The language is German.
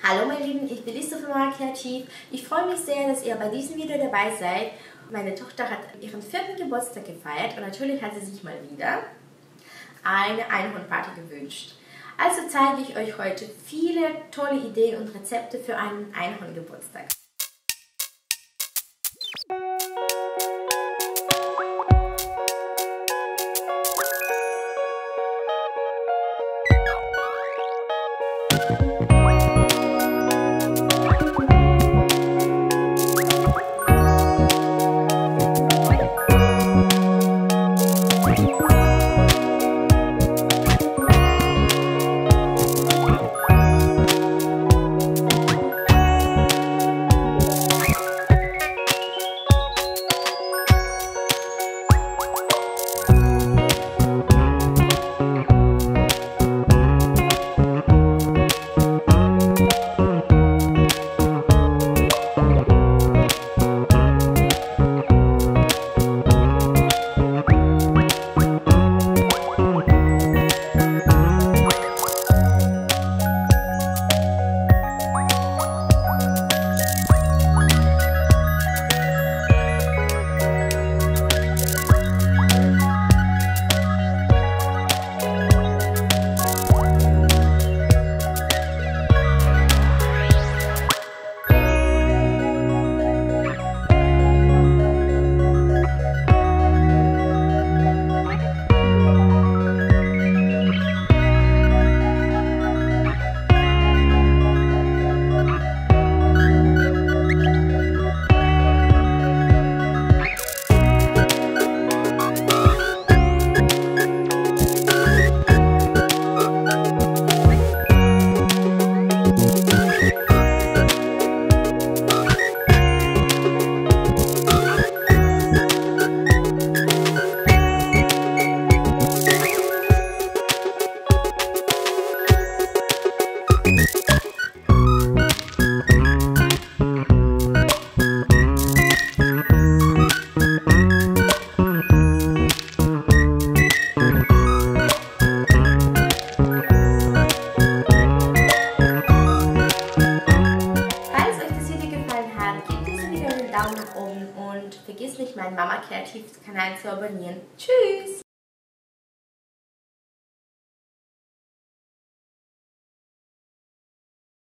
Hallo meine Lieben, ich bin Lisa von Mama Kreativ. Ich freue mich sehr, dass ihr bei diesem Video dabei seid. Meine Tochter hat ihren 4. Geburtstag gefeiert und natürlich hat sie sich mal wieder eine Einhornparty gewünscht. Also zeige ich euch heute viele tolle Ideen und Rezepte für einen Einhorngeburtstag. Daumen nach oben und vergiss nicht, meinen Mama Kreativ Kanal zu abonnieren. Tschüss!